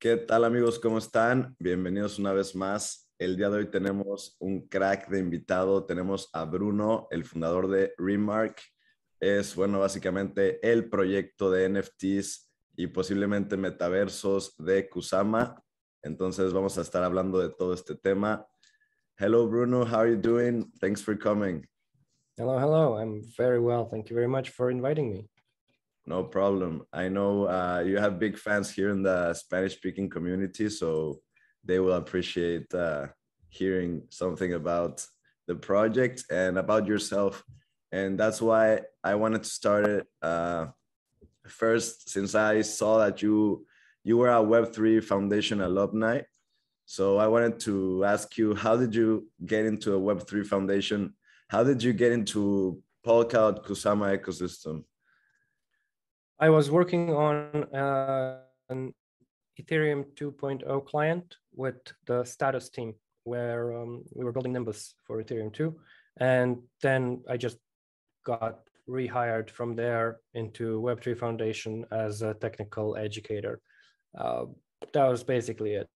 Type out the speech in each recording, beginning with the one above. ¿Qué tal, amigos? ¿Cómo están? Bienvenidos una vez más. El día de hoy tenemos un crack de invitado. Tenemos a Bruno, el fundador de RMRK. Es, bueno, básicamente el proyecto de NFTs y posiblemente metaversos de Kusama. Entonces vamos a estar hablando de todo este tema. Hello, Bruno. How are you doing? Thanks for coming. Hello, hello. I'm very well. Thank you very much for inviting me. No problem. I know you have big fans here in the Spanish-speaking community, so they will appreciate hearing something about the project and about yourself. And that's why I wanted to start it first, since I saw that you were a Web3 Foundation alumni. So I wanted to ask you, how did you get into a Web3 Foundation? How did you get into Polkadot Kusama ecosystem? I was working on an Ethereum 2.0 client with the Status team, where we were building Nimbus for Ethereum 2. And then I just got rehired from there into Web3 Foundation as a technical educator. That was basically it.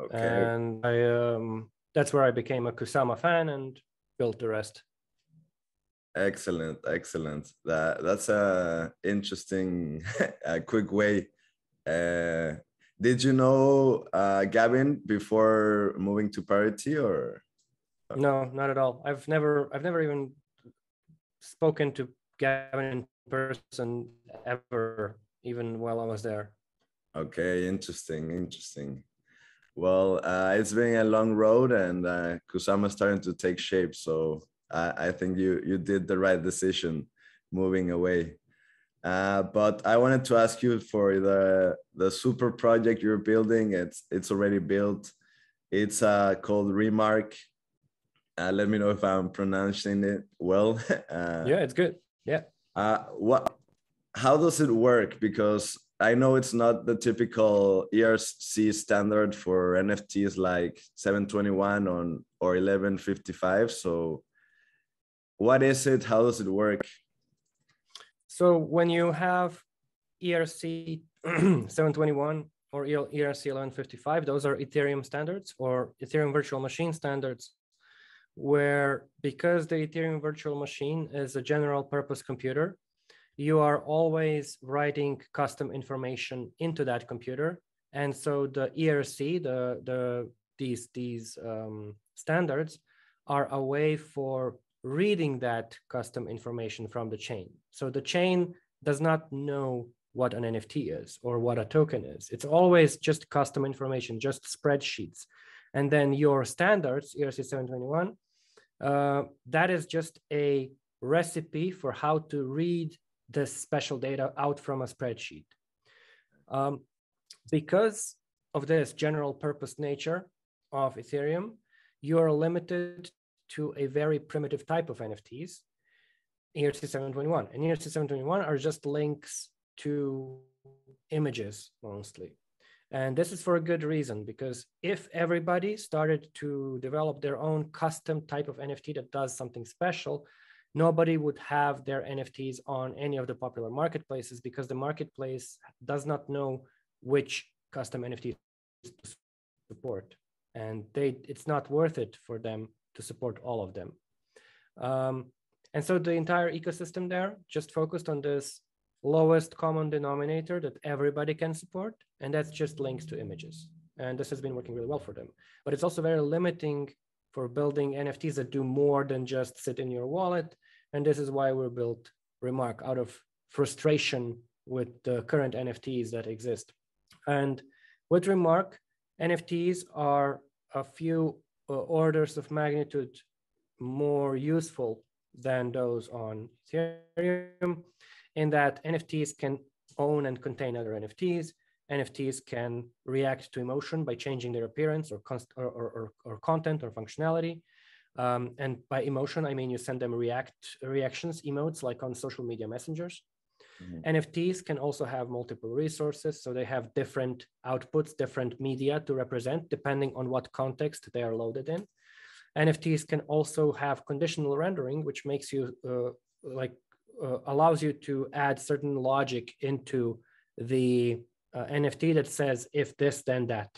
Okay. And I, that's where I became a Kusama fan and built the rest. Excellent, excellent. That's an interesting, a quick way. Did you know Gavin before moving to Parity, or? No, not at all. I've never even spoken to Gavin in person ever, even while I was there. Okay, interesting, interesting. Well, it's been a long road, and Kusama is starting to take shape, so. I think you did the right decision moving away. But I wanted to ask you for the super project you're building. It's already built. It's called RMRK. Let me know if I'm pronouncing it well. Yeah, it's good. Yeah. How does it work? Because I know it's not the typical ERC standard for NFTs like 721 or 1155. So what is it? How does it work? So when you have ERC 721 or ERC 1155, those are Ethereum standards or Ethereum virtual machine standards, where because the Ethereum virtual machine is a general purpose computer, you are always writing custom information into that computer. And so the ERC, these standards are a way for reading that custom information from the chain. So the chain does not know what an NFT is or what a token is. It's always just custom information, just spreadsheets. And then your standards, ERC-721, that is just a recipe for how to read this special data out from a spreadsheet. Because of this general purpose nature of Ethereum, you are limited to a very primitive type of NFTs, ERC-721. And ERC-721 are just links to images, mostly. And this is for a good reason, because if everybody started to develop their own custom type of NFT that does something special, nobody would have their NFTs on any of the popular marketplaces, because the marketplace does not know which custom NFTs to support. And it's not worth it for them to support all of them. And so the entire ecosystem there just focused on this lowest common denominator that everybody can support, and that's just links to images. And this has been working really well for them. But it's also very limiting for building NFTs that do more than just sit in your wallet. And this is why we built RMRK, out of frustration with the current NFTs that exist. And with RMRK, NFTs are a few orders of magnitude more useful than those on Ethereum, in that NFTs can own and contain other NFTs. NFTs can react to emotion by changing their appearance or content or functionality. And by emotion, I mean you send them reactions, emotes, like on social media messengers. Mm-hmm. NFTs can also have multiple resources, so they have different outputs, different media to represent, depending on what context they are loaded in. NFTs can also have conditional rendering, which makes you allows you to add certain logic into the NFT that says, if this, then that.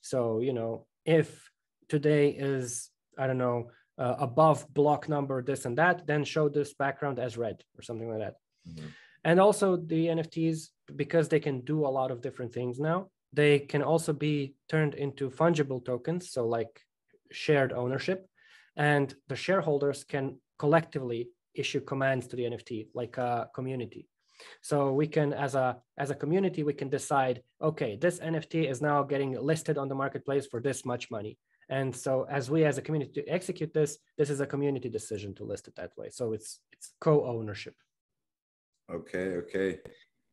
So, you know, if today is, I don't know, above block number, this and that, then show this background as red or something like that. Mm-hmm. And also the NFTs, because they can do a lot of different things now, they can also be turned into fungible tokens. So like shared ownership, and the shareholders can collectively issue commands to the NFT like a community. So we can, as a community, we can decide, okay, this NFT is now getting listed on the marketplace for this much money. And so as we as a community execute this, this is a community decision to list it that way. So it's co-ownership. Okay, okay.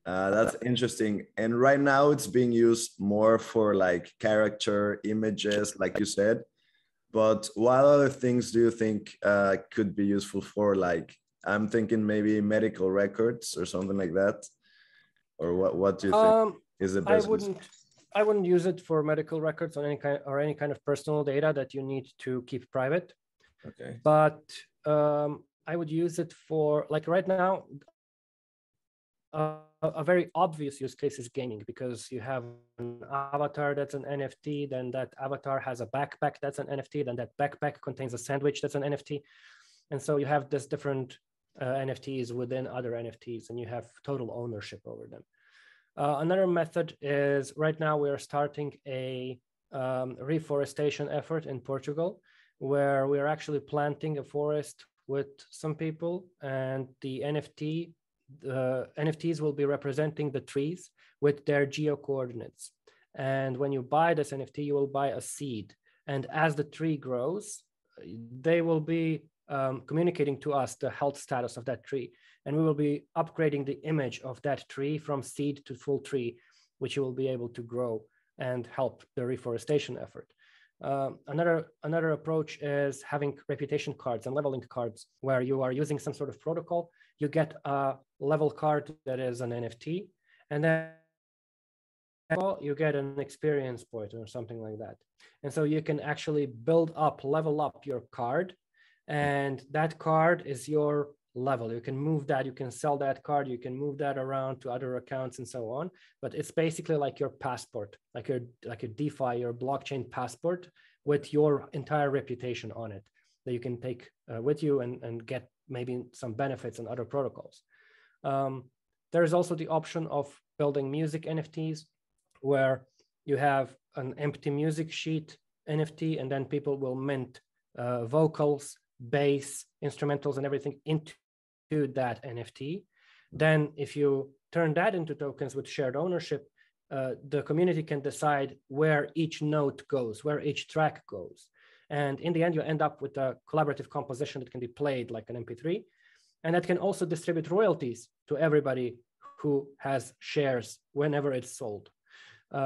That's interesting. And right now it's being used more for like character images, like you said. But what other things do you think could be useful for? Like, I'm thinking maybe medical records or something like that. Or what do you think is the best? I wouldn't use it for medical records or any kind of personal data that you need to keep private. Okay. But I would use it for, like right now, a very obvious use case is gaming, because you have an avatar that's an NFT, then that avatar has a backpack that's an NFT, then that backpack contains a sandwich that's an NFT. And so you have this different NFTs within other NFTs, and you have total ownership over them. Another method is, right now we are starting a reforestation effort in Portugal, where we are actually planting a forest with some people, and the NFTs will be representing the trees with their geo coordinates. And when you buy this NFT, you will buy a seed. And as the tree grows, they will be communicating to us the health status of that tree. And we will be upgrading the image of that tree from seed to full tree, which you will be able to grow and help the reforestation effort. Another approach is having reputation cards and leveling cards, where you are using some sort of protocol. You get a level card that is an NFT, and then you get an experience point or something like that. And so you can actually build up, level up your card. And that card is your level. You can move that, you can sell that card, you can move that around to other accounts and so on. But it's basically like your passport, like your DeFi, your blockchain passport with your entire reputation on it that you can take with you and get maybe some benefits and other protocols. There is also the option of building music NFTs, where you have an empty music sheet NFT, and then people will mint vocals, bass, instrumentals, and everything into that NFT. Then if you turn that into tokens with shared ownership, the community can decide where each note goes, where each track goes. And in the end, you end up with a collaborative composition that can be played like an MP3. And that can also distribute royalties to everybody who has shares whenever it's sold.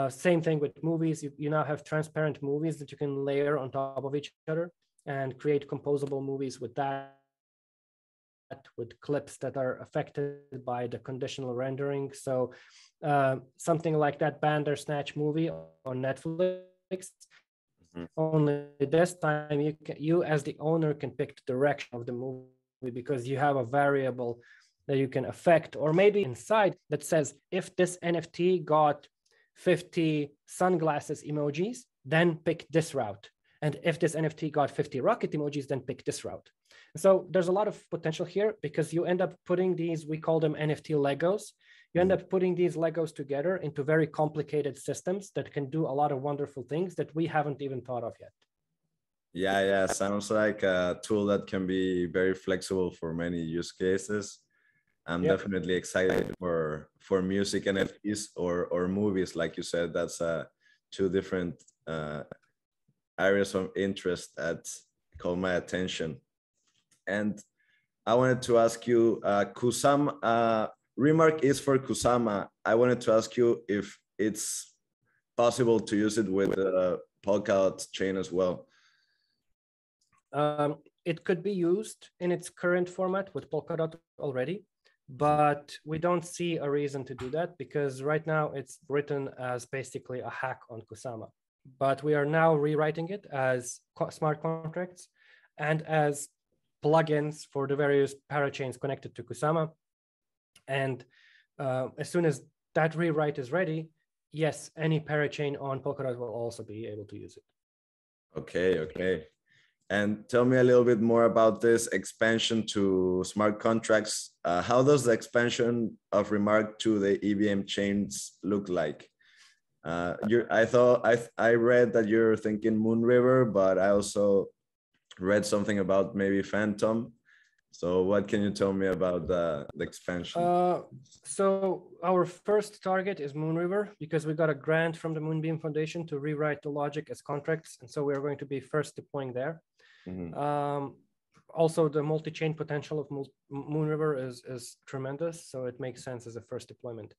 Same thing with movies. You now have transparent movies that you can layer on top of each other and create composable movies with that, with clips that are affected by the conditional rendering. So something like that Bandersnatch movie on Netflix, mm-hmm. Only this time you as the owner can pick the direction of the movie, because you have a variable that you can affect, or maybe inside that says, if this NFT got 50 sunglasses emojis, then pick this route. And if this NFT got 50 rocket emojis, then pick this route. So there's a lot of potential here, because you end up putting these, we call them NFT Legos. You end up putting these Legos together into very complicated systems that can do a lot of wonderful things that we haven't even thought of yet. Yeah, yeah. Sounds like a tool that can be very flexible for many use cases. I'm definitely excited for music NFTs or movies. Like you said, that's two different areas of interest that caught my attention. And I wanted to ask you, Kusama, remark is for Kusama. I wanted to ask you if it's possible to use it with the Polkadot chain as well. It could be used in its current format with Polkadot already, but we don't see a reason to do that, because right now it's written as basically a hack on Kusama. But we are now rewriting it as smart contracts and as plugins for the various parachains connected to Kusama. And as soon as that rewrite is ready, Yes, any parachain on Polkadot will also be able to use it. Okay, okay. And tell me a little bit more about this expansion to smart contracts. How does the expansion of RMRK to the EVM chains look like? I read that you're thinking Moonriver, but I also read something about maybe Phantom. So what can you tell me about the expansion? So our first target is Moonriver, because we got a grant from the Moonbeam Foundation to rewrite the logic as contracts. And so we're going to be first deploying there. Mm-hmm. Also, the multi-chain potential of Moonriver is tremendous. So it makes sense as a first deployment.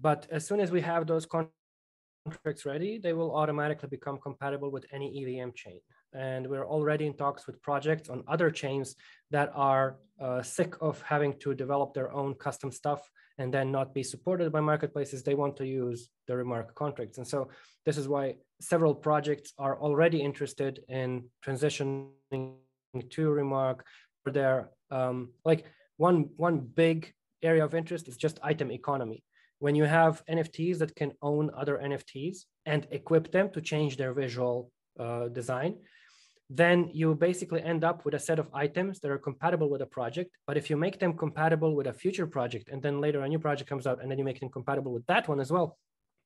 But as soon as we have those contracts ready, they will automatically become compatible with any EVM chain. And we're already in talks with projects on other chains that are sick of having to develop their own custom stuff and then not be supported by marketplaces. They want to use the RMRK contracts. And so this is why several projects are already interested in transitioning to RMRK for their, like one big area of interest is just item economy. When you have NFTs that can own other NFTs and equip them to change their visual design, then you basically end up with a set of items that are compatible with a project. But if you make them compatible with a future project, and then later a new project comes out, and then you make them compatible with that one as well,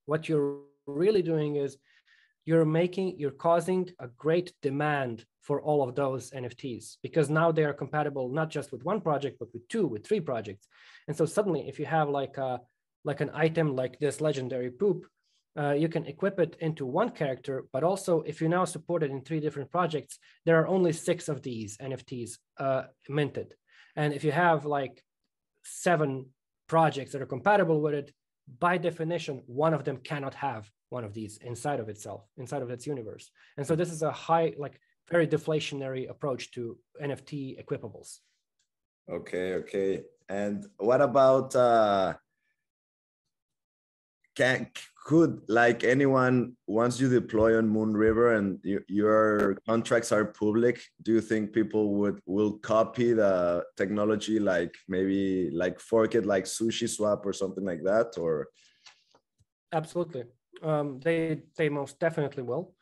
what you're really doing is you're causing a great demand for all of those NFTs, because now they are compatible not just with one project, but with two, with three projects. And so suddenly, if you have like an item like this legendary poop, you can equip it into one character, but also if you now support it in three different projects, there are only 6 of these NFTs minted. And if you have like 7 projects that are compatible with it, by definition, one of them cannot have one of these inside of itself, inside of its universe. And so this is a high, like very deflationary approach to NFT equipables. Okay, okay. And what about, could like anyone, once you deploy on Moonriver and your contracts are public, do you think people will copy the technology, like maybe like fork it like SushiSwap or something like that? Or absolutely, they most definitely will.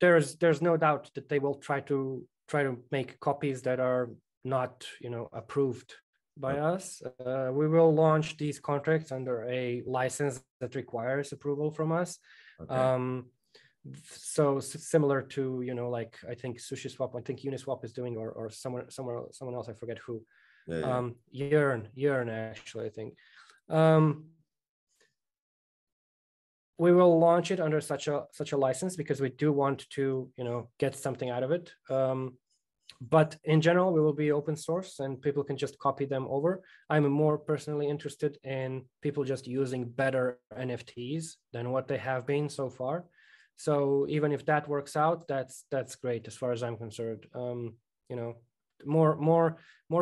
There's no doubt that they will try to make copies that are not approved by us. We will launch these contracts under a license that requires approval from us. Okay. So similar to, like I think SushiSwap, I think Uniswap is doing, or someone else, I forget who. Yeah, yeah. Yearn actually, I think. We will launch it under such a license, because we do want to, get something out of it. But in general, we will be open source and people can just copy them over. I'm more personally interested in people just using better NFTs than what they have been so far. So even if that works out, that's great as far as I'm concerned. More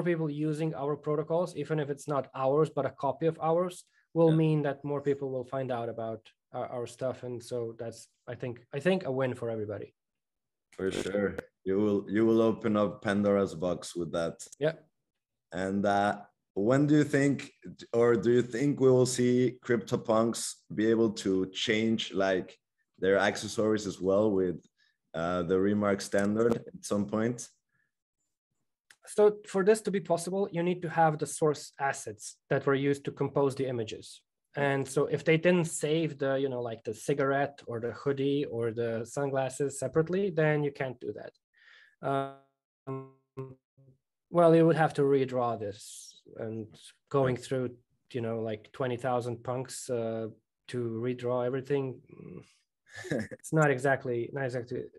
people using our protocols, even if it's not ours, but a copy of ours, will mean that more people will find out about our stuff. And so that's, I think a win for everybody. For sure. You will open up Pandora's box with that. Yeah. And when do you think, or do you think we will see CryptoPunks be able to change like their accessories as well with the RMRK standard at some point? So for this to be possible, you need to have the source assets that were used to compose the images. And so if they didn't save the, like the cigarette or the hoodie or the sunglasses separately, then you can't do that. Well, you would have to redraw this, and going through, like 20,000 punks to redraw everything. It's not exactly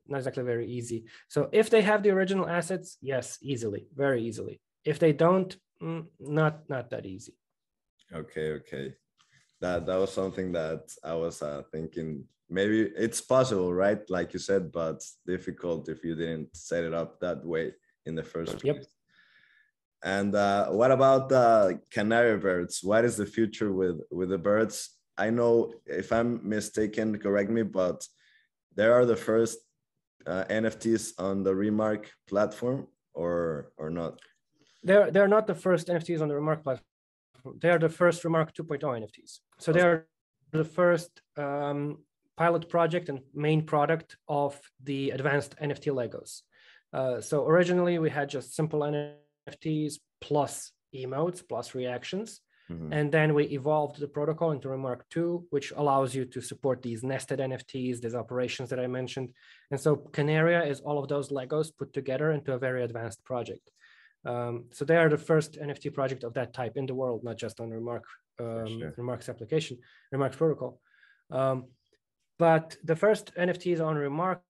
very easy. So if they have the original assets, yes, easily, very easily. If they don't, not that easy. Okay, okay. That was something that I was thinking. Maybe it's possible, right? Like you said, but difficult if you didn't set it up that way in the first place. Yep. And what about the canary birds? What is the future with the birds? I know, if I'm mistaken, correct me, but there are the first NFTs on the RMRK platform, or not? They're not the first NFTs on the RMRK platform. They are the first Remark 2.0 NFTs. So they are the first pilot project and main product of the advanced NFT Legos. So originally we had just simple NFTs plus emotes, plus reactions. Mm-hmm. And then we evolved the protocol into Remark 2, which allows you to support these nested NFTs, these operations that I mentioned. And so Kanaria is all of those Legos put together into a very advanced project. So they are the first NFT project of that type in the world, not just on Remark, Remark's application, Remark's protocol. But the first NFTs on Remark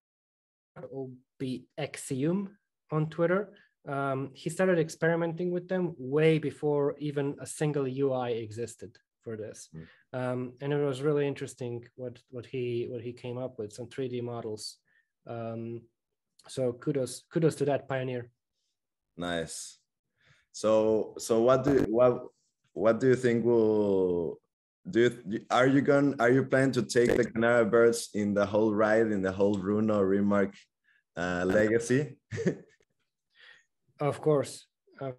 will be Exium on Twitter. He started experimenting with them way before even a single UI existed for this. And it was really interesting what he came up with, some 3D models. So kudos to that pioneer. Nice. So what do you think will are you planning to take the Canary Birds in the whole ride, in the whole Runo Remark legacy? Of course, of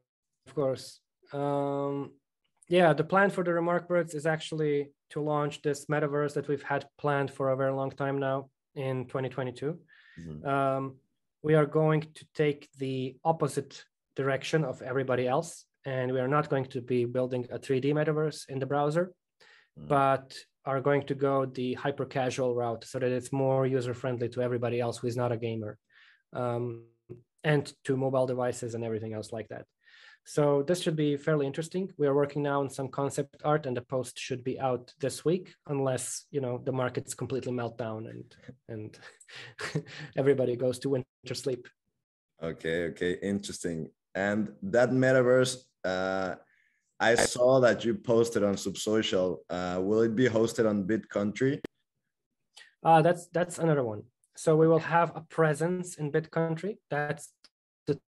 course. Yeah, the plan for the Remark Birds is actually to launch this metaverse that we've had planned for a very long time now in 2022. Mm-hmm. We are going to take the opposite direction of everybody else, and we are not going to be building a 3D metaverse in the browser, mm-hmm. but are going to go the hyper casual route so that it's more user friendly to everybody else who is not a gamer. And to mobile devices and everything else like that. So this should be fairly interesting. We are working now on some concept art, and the post should be out this week, unless the markets completely melt down and everybody goes to winter sleep. Okay, interesting. And that metaverse, I saw that you posted on Subsocial. Will it be hosted on Bit.Country? That's another one. So we will have a presence in Bit.Country. That's the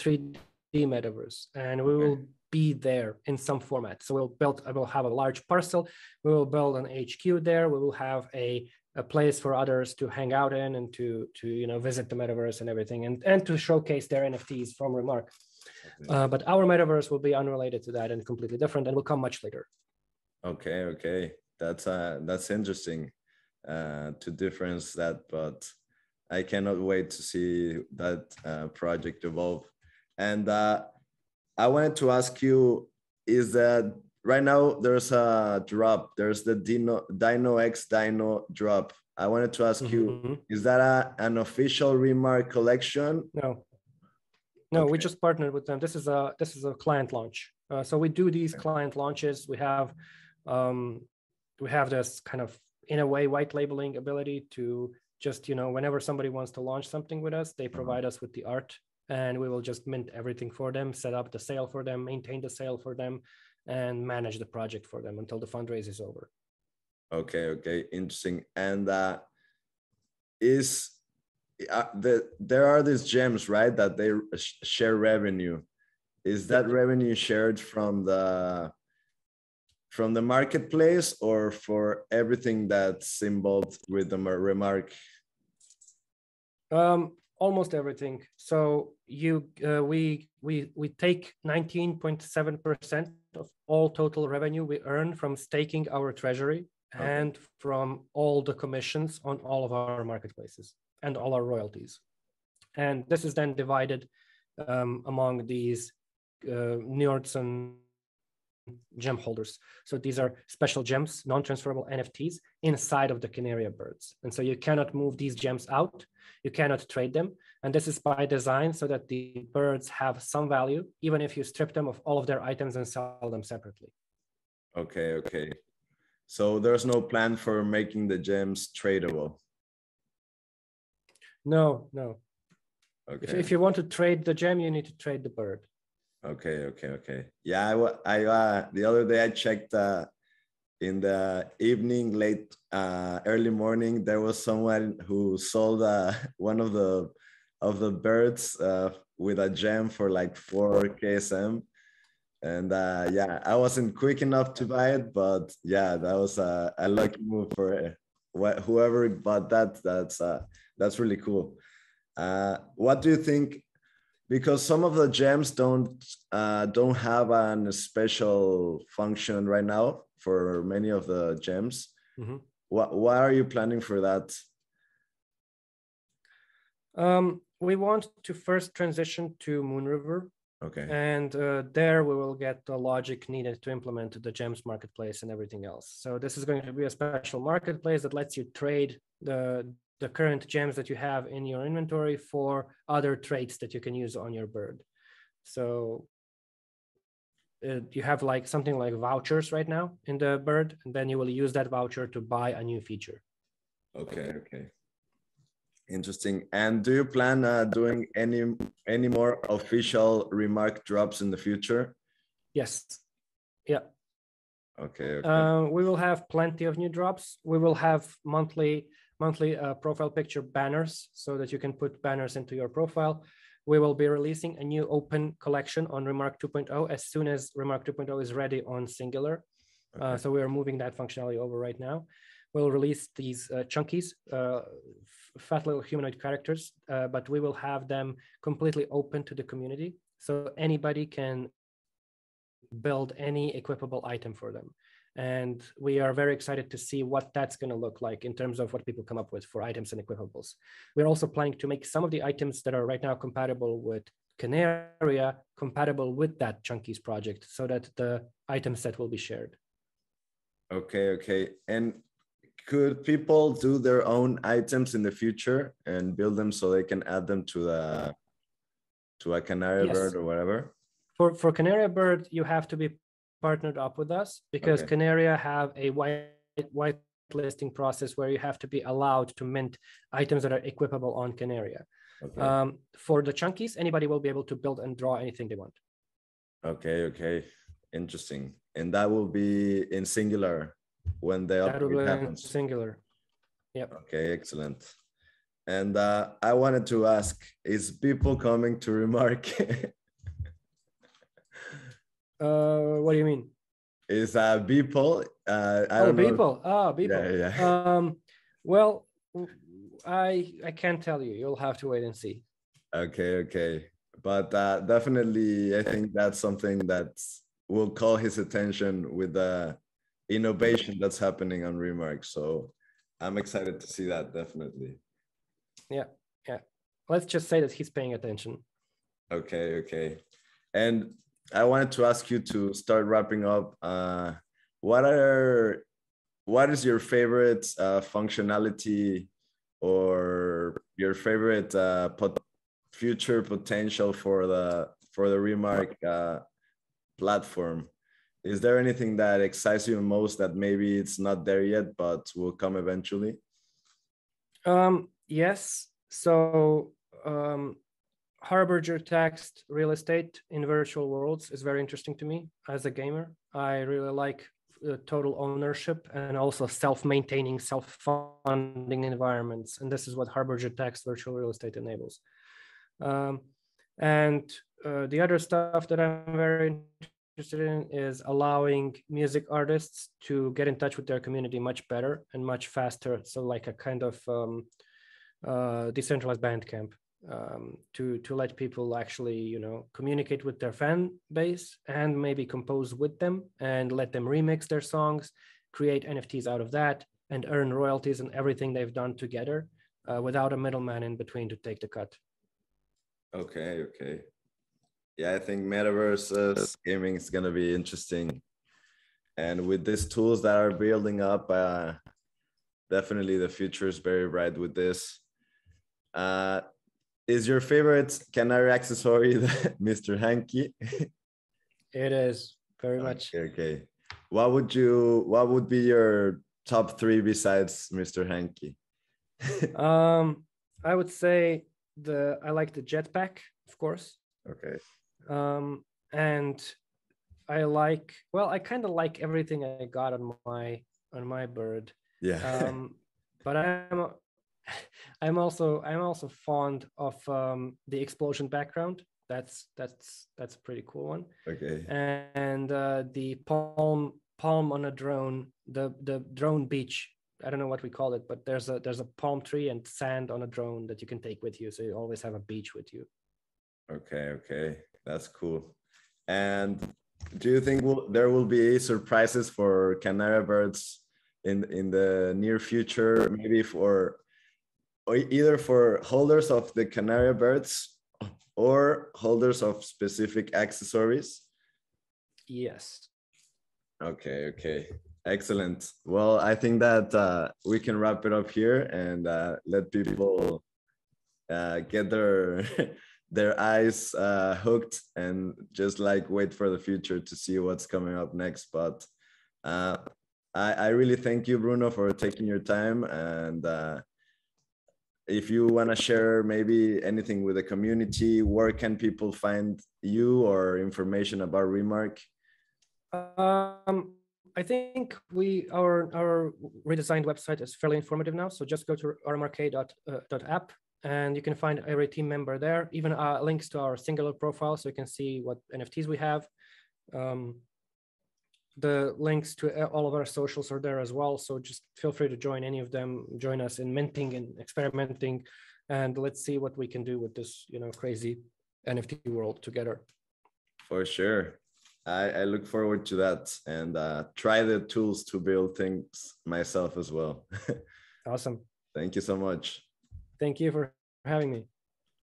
3D metaverse, and we will be there in some format. So I will have a large parcel. We will build an HQ there. We will have a place for others to hang out in and to visit the metaverse and everything, and to showcase their NFTs from Remark. But our metaverse will be unrelated to that and completely different, and will come much later. Okay, that's interesting. To difference that, but I cannot wait to see that project evolve. And I wanted to ask you, is that right now there's a drop, there's the Dino X Dino drop. I wanted to ask you, is that an official Remark collection? No, okay. We just partnered with them. This is a client launch. So we do these client launches. We have this kind of, in a way, white labeling ability to just, whenever somebody wants to launch something with us, they provide us with the art, and we will just mint everything for them, set up the sale for them, maintain the sale for them, and manage the project for them until the fundraise is over. Okay, interesting. And there are these gems, right, that they share revenue. Is that revenue shared from the marketplace, or for everything that's involved with the Remark? Almost everything. So we take 19.7% of all total revenue we earn from staking our treasury and from all the commissions on all of our marketplaces and all our royalties. And this is then divided among these Njordsen gem holders. So these are special gems, non-transferable NFTs inside of the Kanaria Birds. And so you cannot move these gems out. You cannot trade them. And this is by design so that the birds have some value, even if you strip them of all of their items and sell them separately. Okay. So there's no plan for making the gems tradable? No. Okay. If you want to trade the gem, you need to trade the bird. Okay. Yeah, I the other day I checked in the evening, late, early morning, there was someone who sold one of the birds with a gem for like 4 KSM, and I wasn't quick enough to buy it, but yeah, that was a lucky move for whoever bought that. That's really cool. What do you think because some of the gems don't have an special function right now for many of the gems. Mm-hmm. Why are you planning for that? We want to first transition to Moonriver. Okay. And there we will get the logic needed to implement the gems marketplace and everything else. So this is going to be a special marketplace that lets you trade the current gems that you have in your inventory for other traits that you can use on your bird. So you have like something like vouchers right now in the bird, and then you will use that voucher to buy a new feature. Okay. Okay. Interesting. And do you plan doing any more official remark drops in the future? Yes. Yeah. Okay. Okay. We will have plenty of new drops. We will have monthly profile picture banners so that you can put banners into your profile. We will be releasing a new open collection on Remark 2.0 as soon as Remark 2.0 is ready on Singular. Okay. So we are moving that functionality over right now. We'll release these Chunkies, fat little humanoid characters, but we will have them completely open to the community. So anybody can build any equipable item for them. And we are very excited to see what that's going to look like in terms of what people come up with for items and equipables. We're also planning to make some of the items that are right now compatible with Kanaria compatible with that Chunkies project so that the item set will be shared. Okay, okay. And could people do their own items in the future and build them so they can add them to the a Kanaria bird or whatever? For Kanaria bird, you have to be partnered up with us because Kanaria have a white listing process where you have to be allowed to mint items that are equipable on Kanaria. Okay. For the Chunkies, anybody will be able to build and draw anything they want. Okay, okay. Interesting. And that will be in Singular. When the upgrade happens. Singular. Yep. Okay, excellent. And I wanted to ask, is Beeple coming to Remark? What do you mean? Is Beeple? Beeple. Oh, Beeple. Yeah, yeah. Well, I can't tell you. You'll have to wait and see. Okay, okay. But definitely, I think that's something that will call his attention with the innovation that's happening on Remark. So I'm excited to see that, definitely. Yeah, yeah. Let's just say that he's paying attention. Okay, okay. And I wanted to ask you to start wrapping up. What is your favorite functionality or your favorite future potential for the Remark platform? Is there anything that excites you most that maybe it's not there yet, but will come eventually? Yes. So harbinger text real estate in virtual worlds is very interesting to me as a gamer. I really like the total ownership and also self-maintaining, self-funding environments. And this is what harbinger text virtual real estate enables. The other stuff that I'm very interested in is allowing music artists to get in touch with their community much better and much faster. So like a kind of decentralized band camp to let people actually, you know, communicate with their fan base and maybe compose with them and let them remix their songs, create NFTs out of that and earn royalties and everything they've done together without a middleman in between to take the cut. Okay, okay. Yeah, I think metaverse gaming is going to be interesting. And with these tools that are building up, definitely the future is very bright with this. Is your favorite Kanaria accessory Mr. Hanky? It is, very much. Okay, okay. What would be your top three besides Mr. Hanky? I would say I like the jetpack, of course. Okay. And I kind of like everything I got on my bird. Yeah. But I'm also fond of the explosion background. That's a pretty cool one. Okay. And the palm on a drone, the drone beach. I don't know what we call it, but there's a palm tree and sand on a drone that you can take with you, so you always have a beach with you. Okay, that's cool. And do you think there will be surprises for Canary Birds in the near future, maybe for either for holders of the Canary Birds or holders of specific accessories? Yes. Okay, excellent. Well, I think that we can wrap it up here and let people get their eyes hooked and just like wait for the future to see what's coming up next. But I really thank you, Bruno, for taking your time. And if you want to share maybe anything with the community, where can people find you or information about RMRK? I think our redesigned website is fairly informative now. So just go to rmrk.app. And you can find every team member there, even links to our Singular profile, so you can see what NFTs we have. The links to all of our socials are there as well, so just feel free to join any of them. Join us in minting and experimenting, and let's see what we can do with this, you know, crazy NFT world together. For sure. I look forward to that and try the tools to build things myself as well. Awesome. Thank you so much. Thank you for having me.